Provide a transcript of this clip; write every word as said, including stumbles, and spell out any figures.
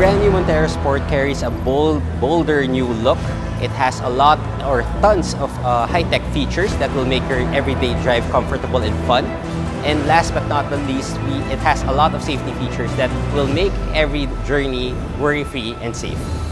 brand new Montero Sport carries a bold, bolder new look. It has a lot or tons of uh, high-tech features that will make your everyday drive comfortable and fun. And last but not the least, we, it has a lot of safety features that will make every journey worry-free and safe.